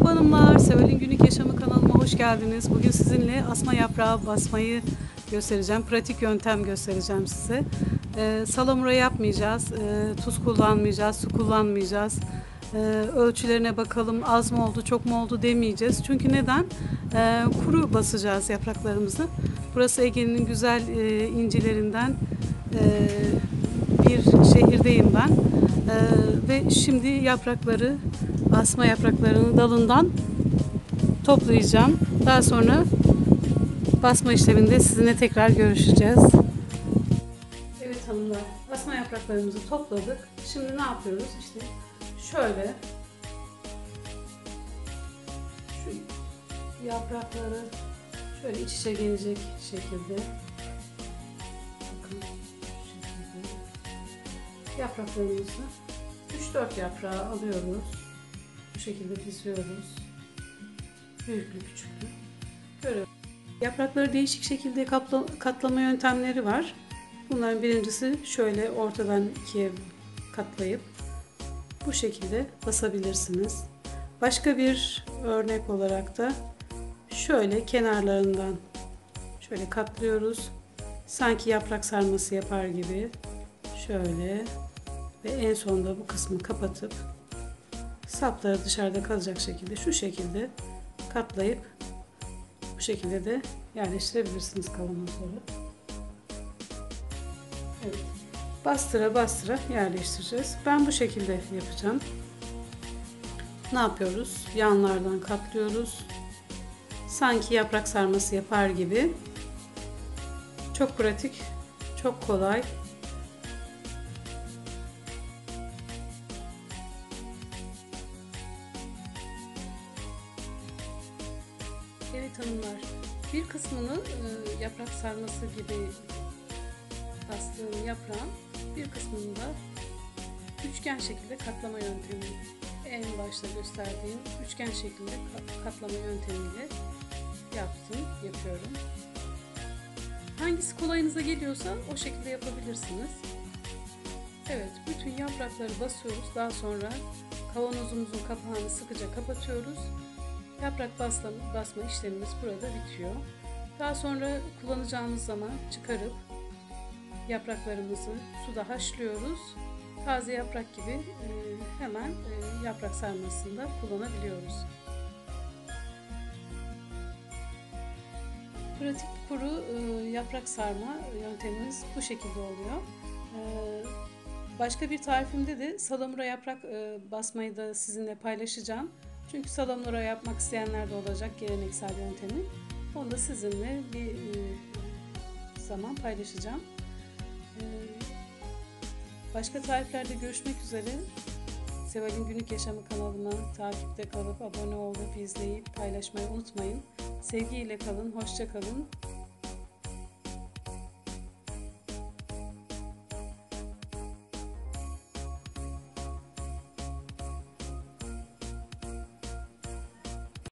Merhaba hanımlar, Seval'in Günlük Yaşamı kanalıma hoş geldiniz. Bugün sizinle asma yaprağı basmayı göstereceğim. Pratik yöntem göstereceğim size. Salamura yapmayacağız, tuz kullanmayacağız, su kullanmayacağız. Ölçülerine bakalım, az mı oldu, çok mu oldu demeyeceğiz. Çünkü neden? Kuru basacağız yapraklarımızı. Burası Ege'nin güzel incilerinden bir şehirdeyim ben. Ve şimdi yaprakları, asma yapraklarını dalından toplayacağım. Daha sonra basma işleminde sizinle tekrar görüşeceğiz. Evet hanımlar, asma yapraklarımızı topladık. Şimdi ne yapıyoruz? İşte şöyle şu yaprakları şöyle iç içe gelecek şekilde, bakın şu şekilde yapraklarımızı 3-4 yaprağı alıyoruz. Bu şekilde kesiyoruz. Büyüklü küçüklü. Görüyoruz. Yaprakları değişik şekilde katlama yöntemleri var. Bunların birincisi şöyle ortadan ikiye katlayıp bu şekilde basabilirsiniz. Başka bir örnek olarak da şöyle kenarlarından şöyle katlıyoruz. Sanki yaprak sarması yapar gibi. Şöyle ve en sonunda bu kısmı kapatıp sapları dışarıda kalacak şekilde şu şekilde katlayıp bu şekilde de yerleştirebilirsiniz kavanozları. Evet. Bastıra bastıra yerleştireceğiz. Ben bu şekilde yapacağım. Ne yapıyoruz? Yanlardan katlıyoruz. Sanki yaprak sarması yapar gibi. Çok pratik, çok kolay. Evet hanımlar, bir kısmını yaprak sarması gibi bastığım yaprağın bir kısmını da üçgen şekilde katlama yöntemi, en başta gösterdiğim üçgen şekilde katlama yöntemiyle yapıyorum. Hangisi kolayınıza geliyorsa o şekilde yapabilirsiniz. Evet, bütün yaprakları basıyoruz. Daha sonra kavanozumuzun kapağını sıkıca kapatıyoruz. Yaprak basma işlemimiz burada bitiyor. Daha sonra kullanacağımız zaman çıkarıp yapraklarımızı suda haşlıyoruz. Taze yaprak gibi hemen yaprak sarmasında kullanabiliyoruz. Pratik kuru yaprak sarma yöntemimiz bu şekilde oluyor. Başka bir tarifimde de salamura yaprak basmayı da sizinle paylaşacağım. Çünkü salamura yapmak isteyenler de olacak geleneksel yöntemi. Onu da sizinle bir zaman paylaşacağım. Başka tariflerde görüşmek üzere. Seval'in Günlük Yaşamı kanalına takipte kalıp abone olup izleyip paylaşmayı unutmayın. Sevgiyle kalın, hoşça kalın.